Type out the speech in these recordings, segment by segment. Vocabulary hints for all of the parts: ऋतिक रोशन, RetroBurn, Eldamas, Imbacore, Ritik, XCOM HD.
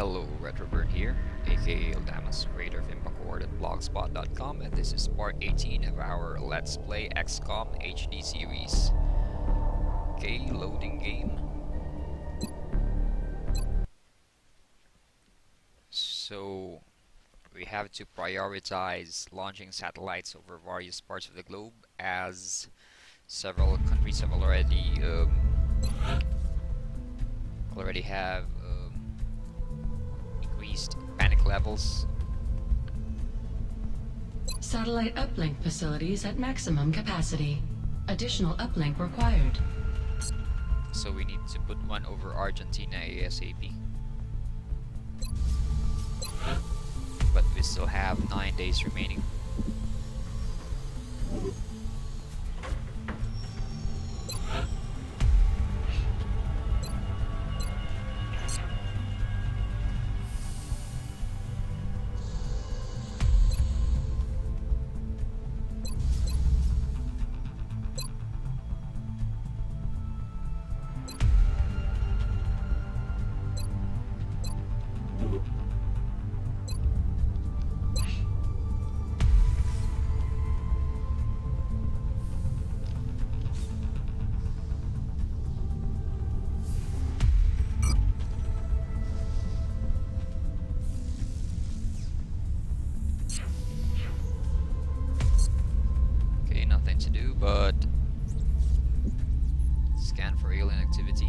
Hello, RetroBurn here, aka Eldamas, creator of Imbacore at blogspot.com, and this is part 18 of our Let's Play XCOM HD series. Okay, loading game. So, we have to prioritize launching satellites over various parts of the globe, as several countries have already have increased panic levels. Satellite uplink facilities at maximum capacity. Additional uplink required. So we need to put one over Argentina ASAP. But we still have 9 days remaining. But scan for alien activity.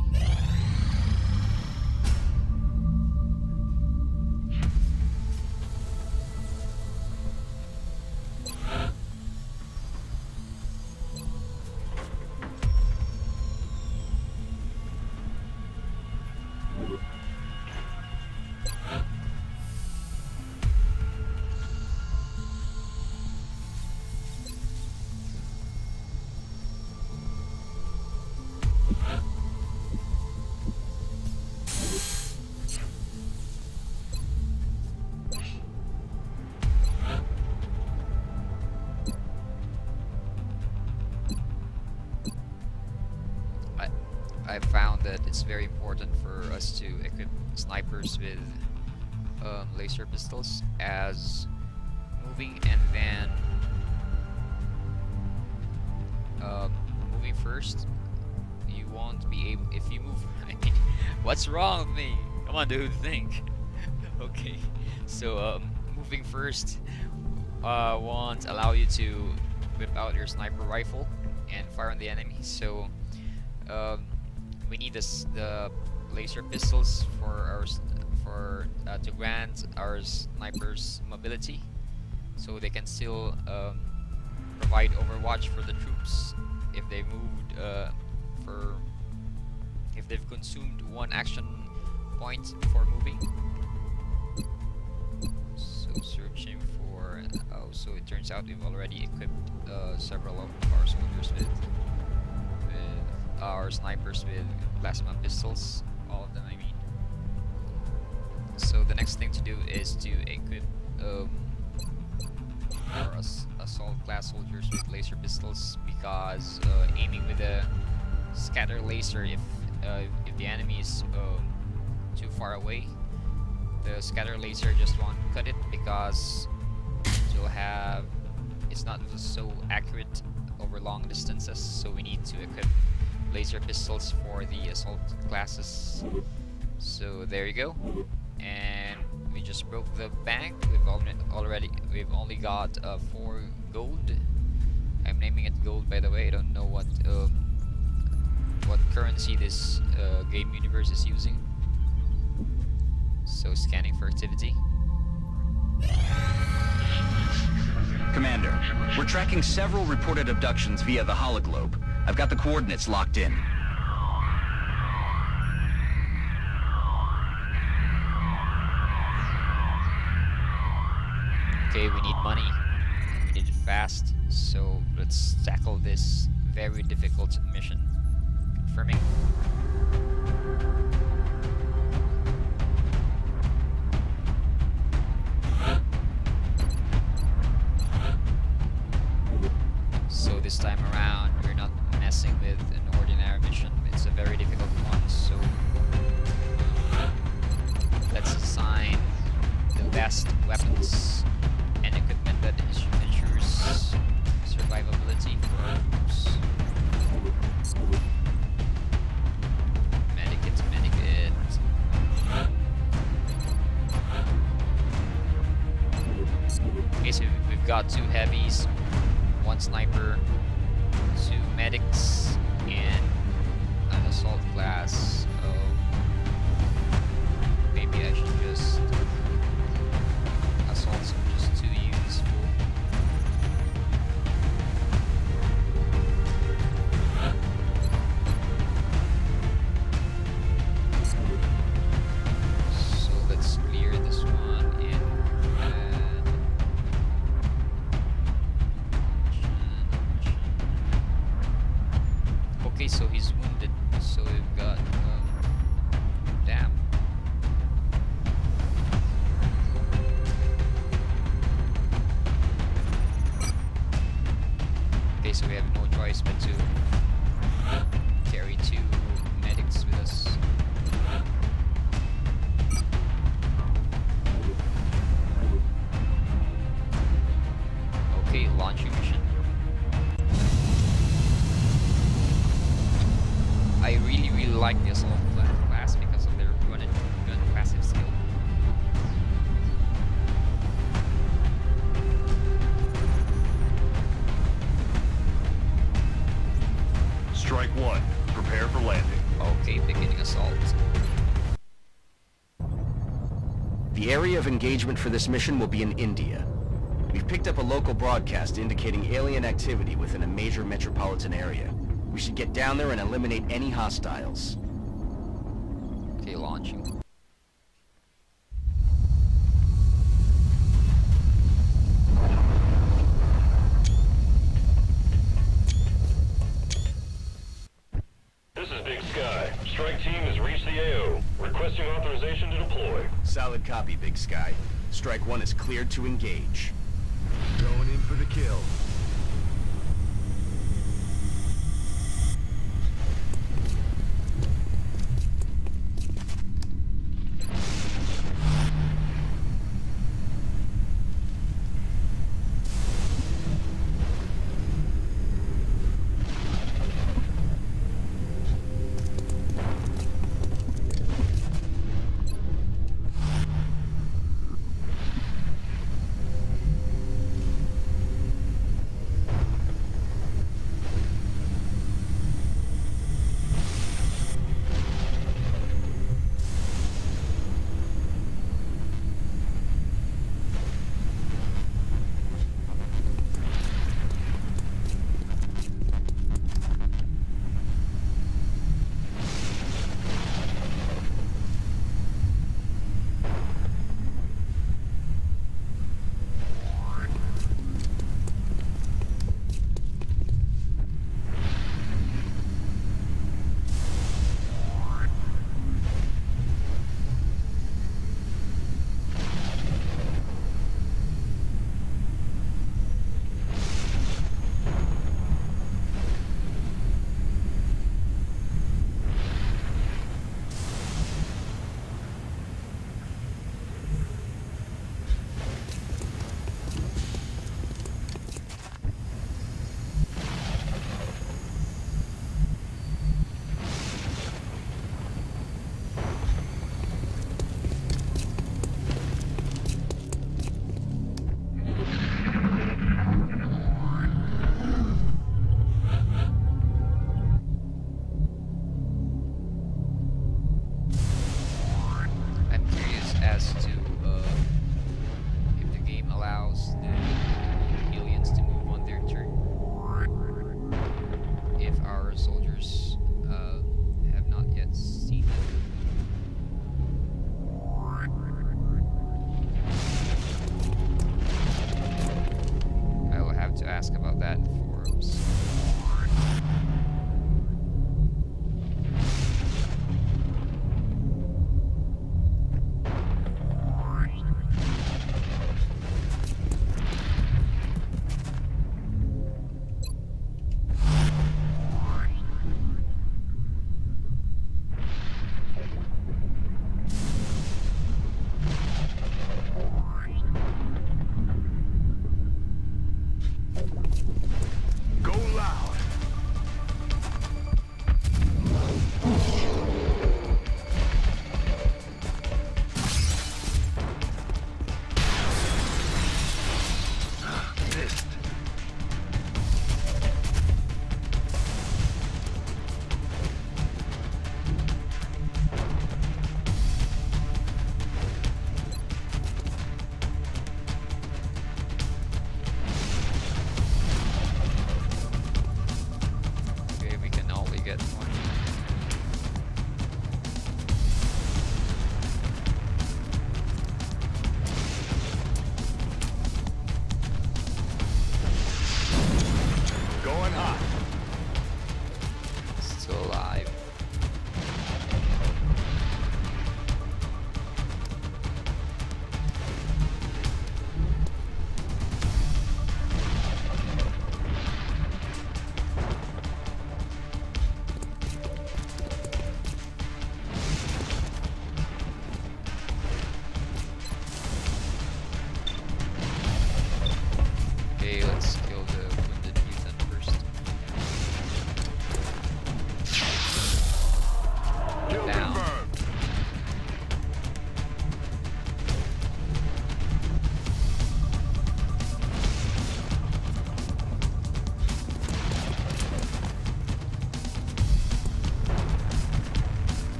I found that it's very important for us to equip snipers with laser pistols, as moving first, you won't be able. If you move, I mean, what's wrong with me? Come on, dude, think. Okay, so moving first won't allow you to whip out your sniper rifle and fire on the enemy. So we need the laser pistols to grant our snipers mobility, so they can still provide overwatch for the troops if they moved if they've consumed one action point before moving. So searching for so it turns out we've already equipped several of our soldiers with our snipers with plasma pistols, all of them I mean. So the next thing to do is to equip our assault class soldiers with laser pistols, because aiming with a scatter laser, if the enemy is too far away, the scatter laser just won't cut it, because it's not so accurate over long distances. So we need to equip laser pistols for the assault classes. So there you go. And we just broke the bank. We've only got 4 gold. I'm naming it gold, by the way. I don't know what currency this game universe is using. So scanning for activity. Commander, we're tracking several reported abductions via the hologlobe. I've got the coordinates locked in. Okay, we need money. We need it fast, so let's tackle this very difficult mission. Confirming. So this time around, we're not messing with an ordinary mission. It's a very difficult one, so let's assign fast weapons and equipment that ensures survivability for troops. Medic it. Okay, so we've got 2 heavies, 1 sniper, 2 medics, and an assault class. Maybe I should just assault some just too useful. So let's clear this one and then... Okay, so he's wounded, so we've got... So we have no choice but to carry 2 medics with us. Okay, launching mission. I really like the assault class because of their run and gun passive skill. Strike 1, prepare for landing. Okay, beginning assault. The area of engagement for this mission will be in India. We've picked up a local broadcast indicating alien activity within a major metropolitan area. We should get down there and eliminate any hostiles. Okay, launching. Strike team has reached the AO. Requesting authorization to deploy. Solid copy, Big Sky. Strike 1 is cleared to engage. Going in for the kill.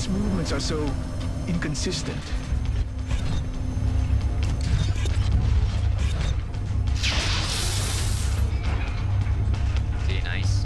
its movements are so inconsistent. Okay, nice.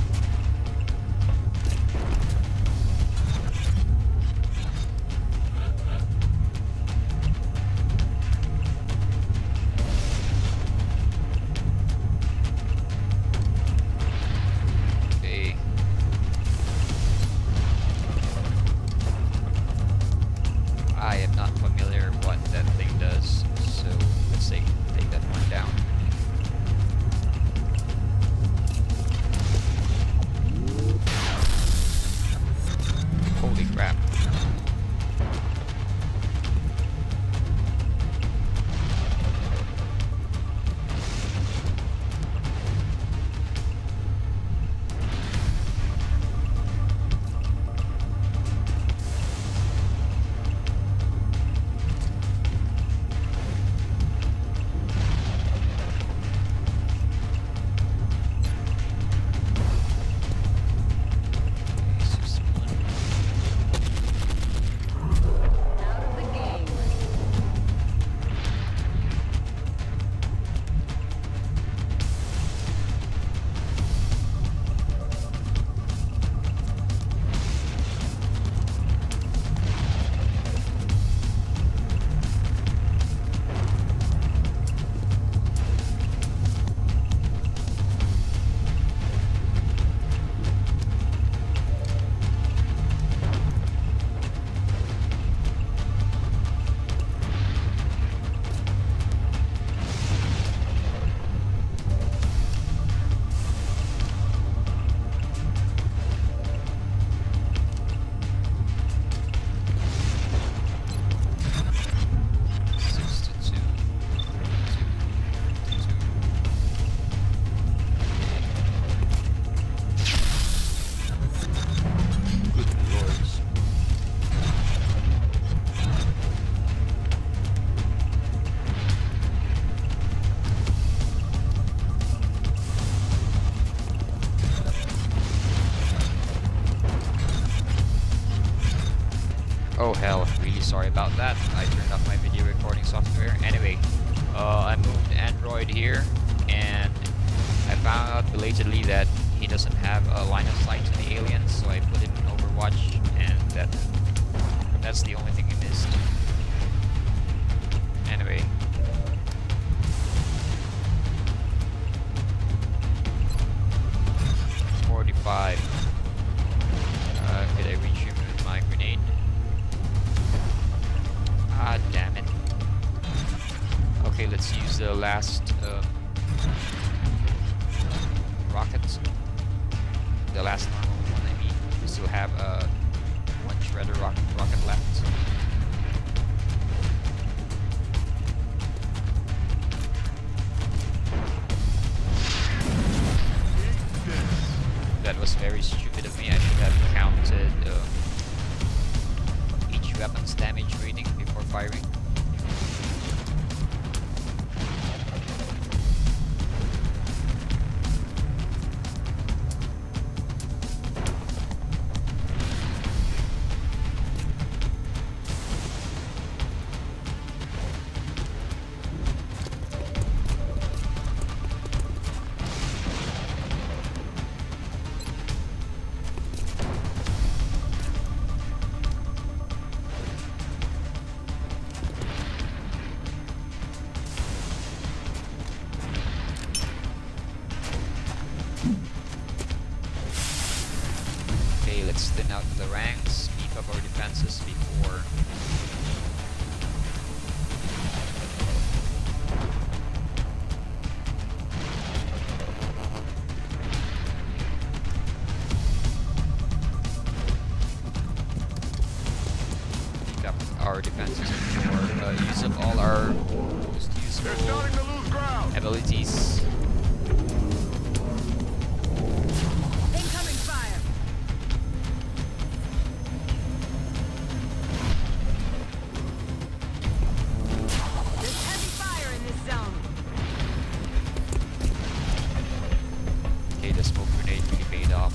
Sorry about that, I turned off my video recording software. Anyway, I moved Android here, and I found out belatedly that he doesn't have a line of sight to the aliens, so I put him in Overwatch, and that's the only thing he missed. Anyway. The last normal one, I mean. We still have one shredder rocket left. That was very stupid of me. I should have counted each weapon's damage reading before firing. Thin out the ranks, beef up our defenses before. Beef up our defenses before use up all our most useful abilities. Smoke grenade really paid off.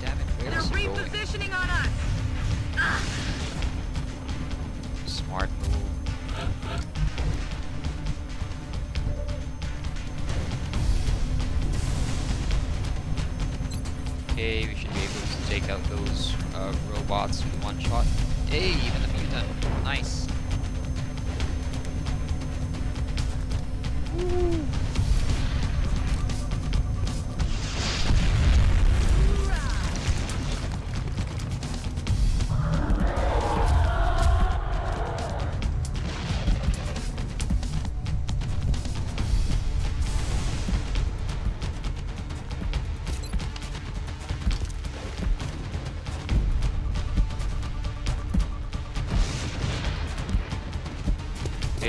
Damn it, where is it? Repositioning on us. Smart move. Okay, we should be able to take out those robots with one shot. Hey, even the mutant. Nice.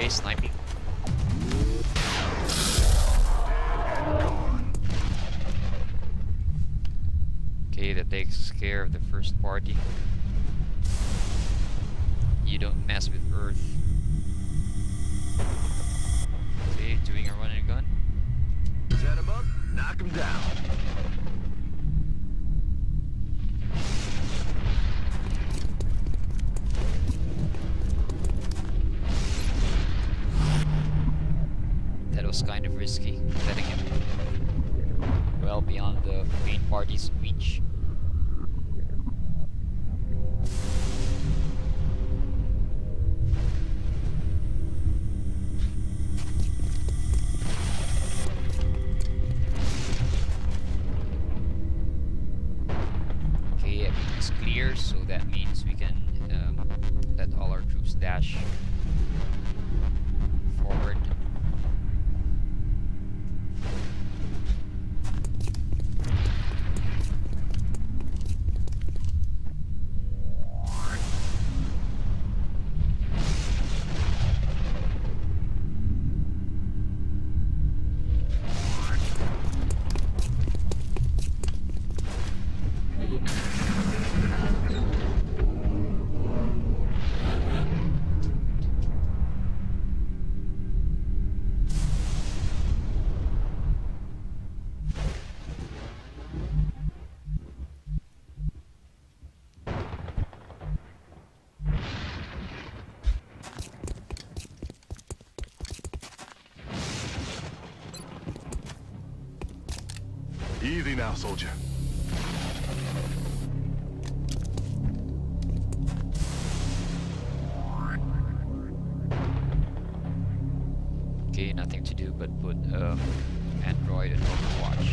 Sniping. Okay, that takes care of the first party. You don't mess with Earth. Okay, doing a run and gun. Set him up, knock him down. Kind of risky, letting him well beyond the main party's reach. Okay, everything's clear, so that means we can let all our troops dash forward. Easy now, soldier. Okay, nothing to do but put Android and Overwatch.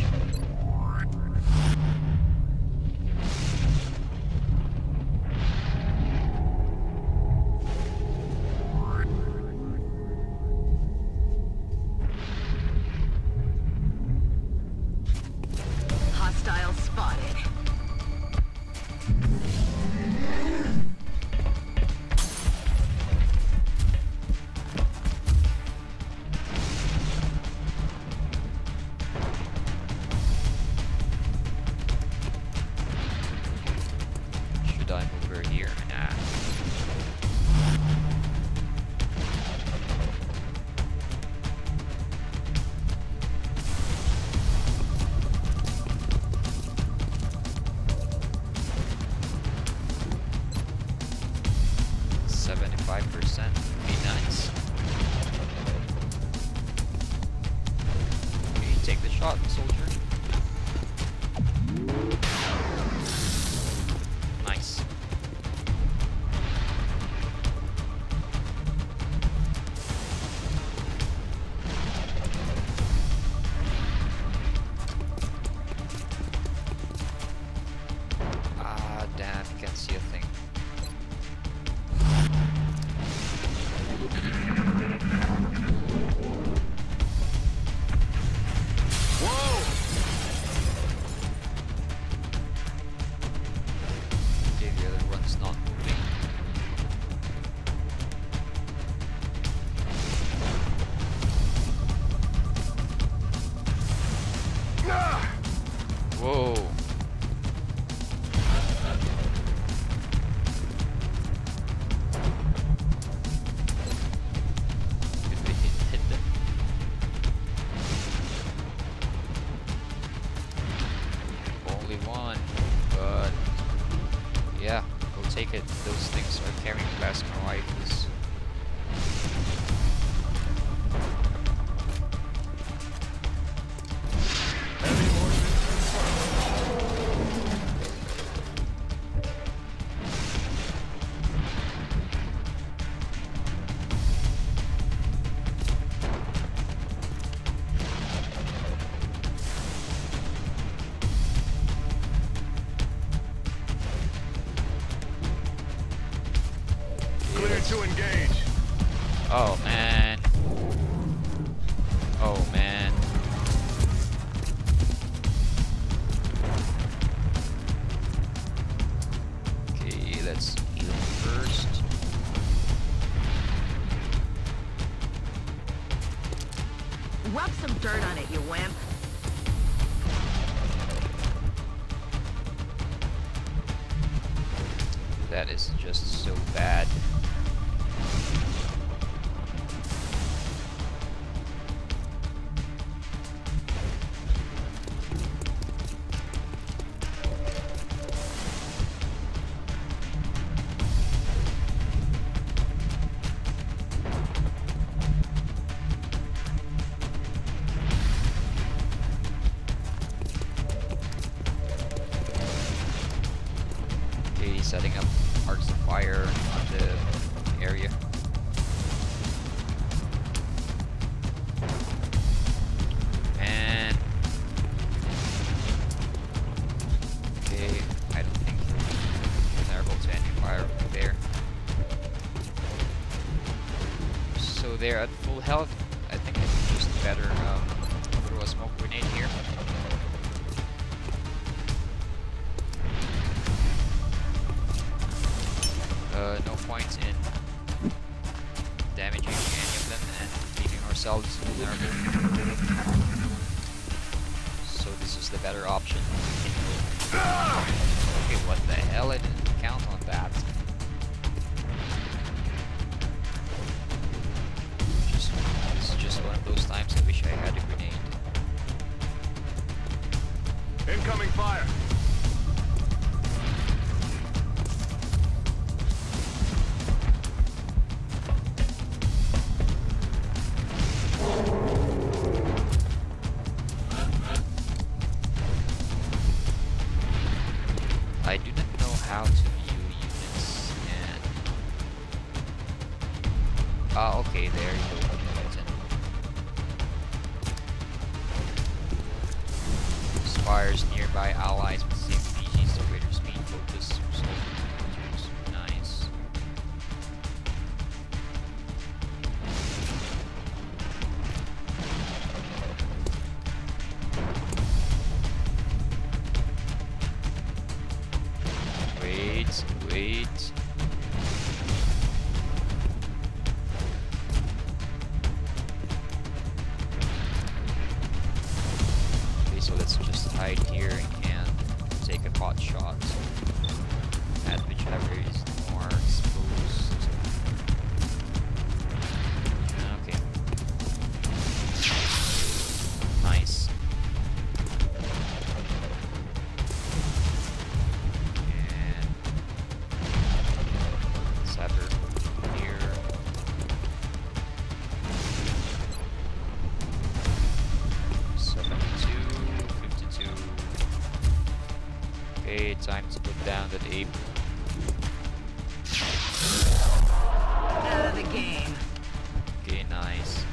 Whoa! Yeah, go take it. Those things are carrying plasma rifles. That is just so bad. They're at full health. I think I can use the better throw a smoke grenade here. No point in damaging any of them and leaving ourselves vulnerable. So this is the better option. Okay, what the hell? I didn't count on that. Those times I wish I had a grenade. Incoming fire! I do not know how to view units and... Ah, okay, there you go. Fires nearby allies with same species to greater speed, focus, soldiers. Nice. Wait. So let's just hide here and take a pot shot at whichever is more exposed. Okay. Nice. And Sapper here. Time to put down that ape. Out of the game. Okay, nice.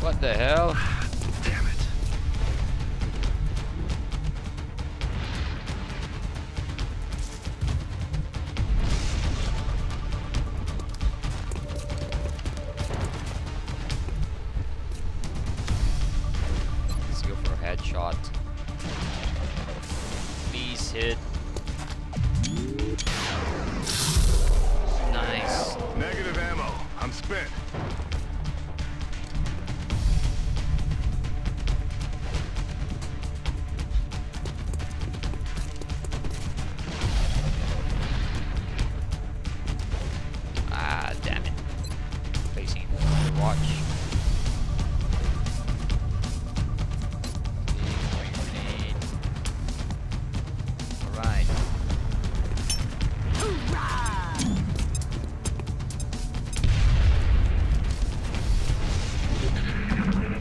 What the hell? Damn it. Let's go for a headshot. Please hit. Nice. Negative ammo. watch. Alright.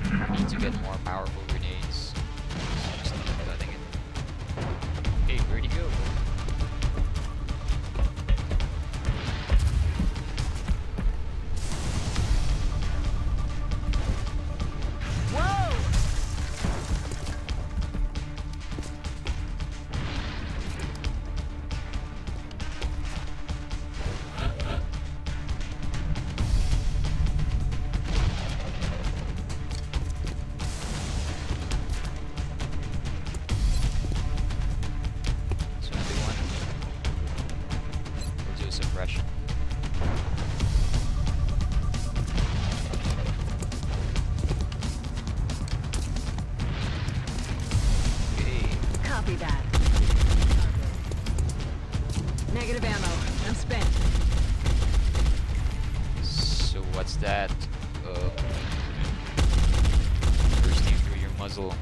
I need to get more powerful grenades. Just keep letting it. Hey, where'd he go? Negative ammo. I'm spent. So what's that? Bursting through your muzzle.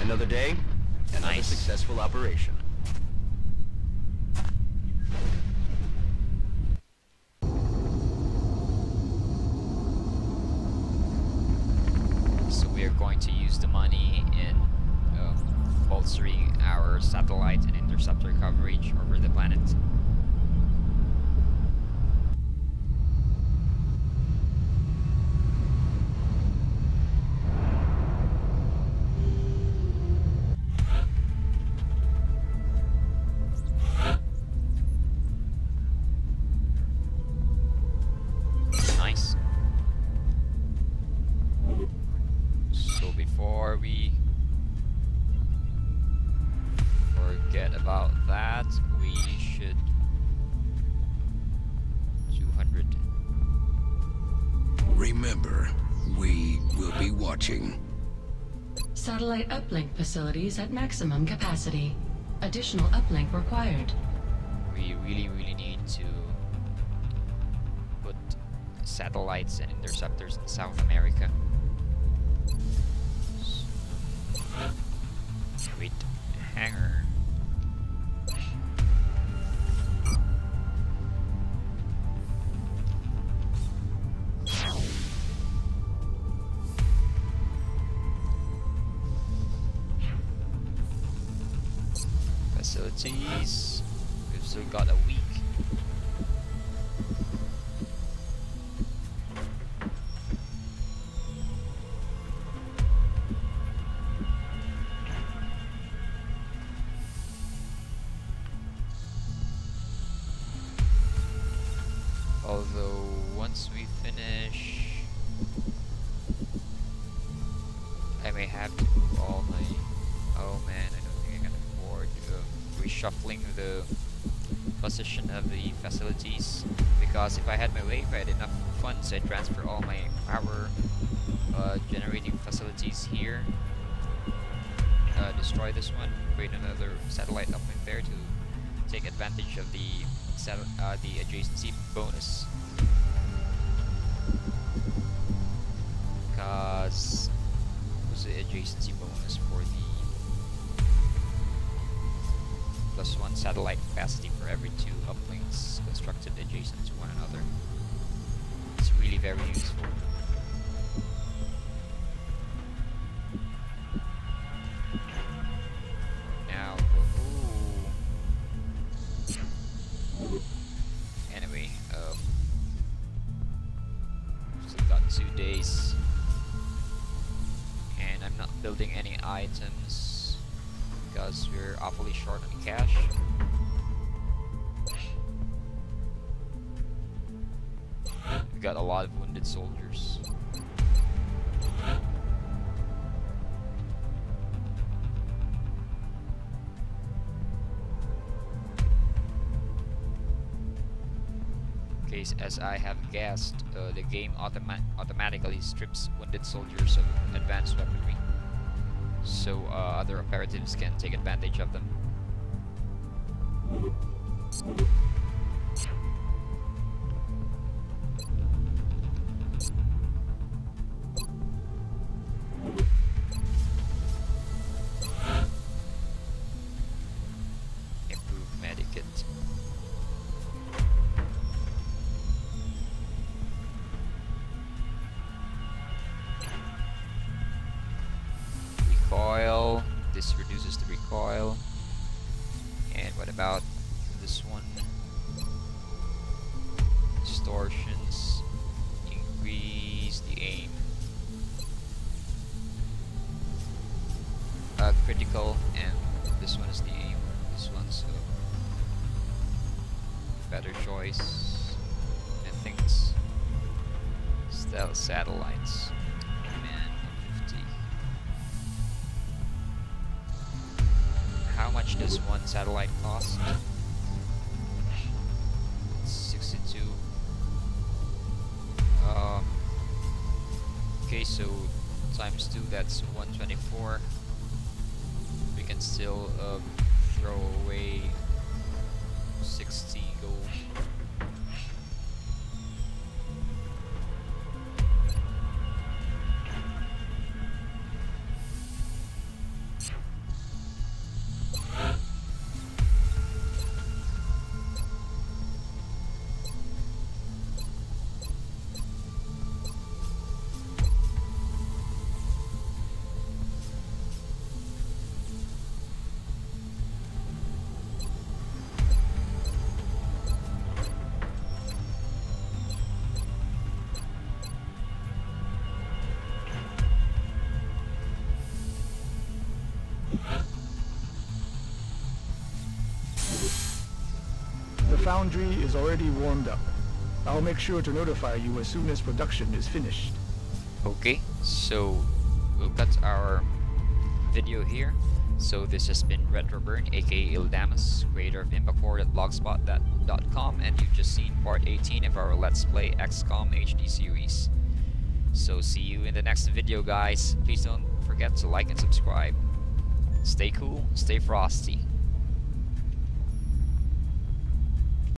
Another day, another successful operation. So we are going to use the money in bolstering our satellite and interceptor coverage over the planet. Remember, we will be watching. Satellite uplink facilities at maximum capacity. Additional uplink required. We really need to put satellites and interceptors in South America. Sweet hangar. Facilities. We've still got a week. Although once we finish, I may have to move all my. Oh man. Reshuffling the position of the facilities, because if I had my way, if I had enough funds, I'd transfer all my power generating facilities here, destroy this one, create another satellite up in there to take advantage of the adjacency bonus, because adjacency bonus for the +1 satellite capacity for every 2 uplinks constructed adjacent to one another. It's really very useful. Soldiers. Okay, as I have guessed, the game automatically strips wounded soldiers of advanced weaponry, so other operatives can take advantage of them. Satellites. Command 50. How much does one satellite cost? 62. Okay, so times 2, that's 124. We can still throw away 60 gold. The foundry is already warmed up. I'll make sure to notify you as soon as production is finished. Okay, so we'll cut our video here. So this has been RetroBurn, aka Eldamas, creator of Imbacore at blogspot.com, and you've just seen part 18 of our Let's Play XCOM HD series. So see you in the next video, guys. Please don't forget to like and subscribe. Stay cool, stay frosty.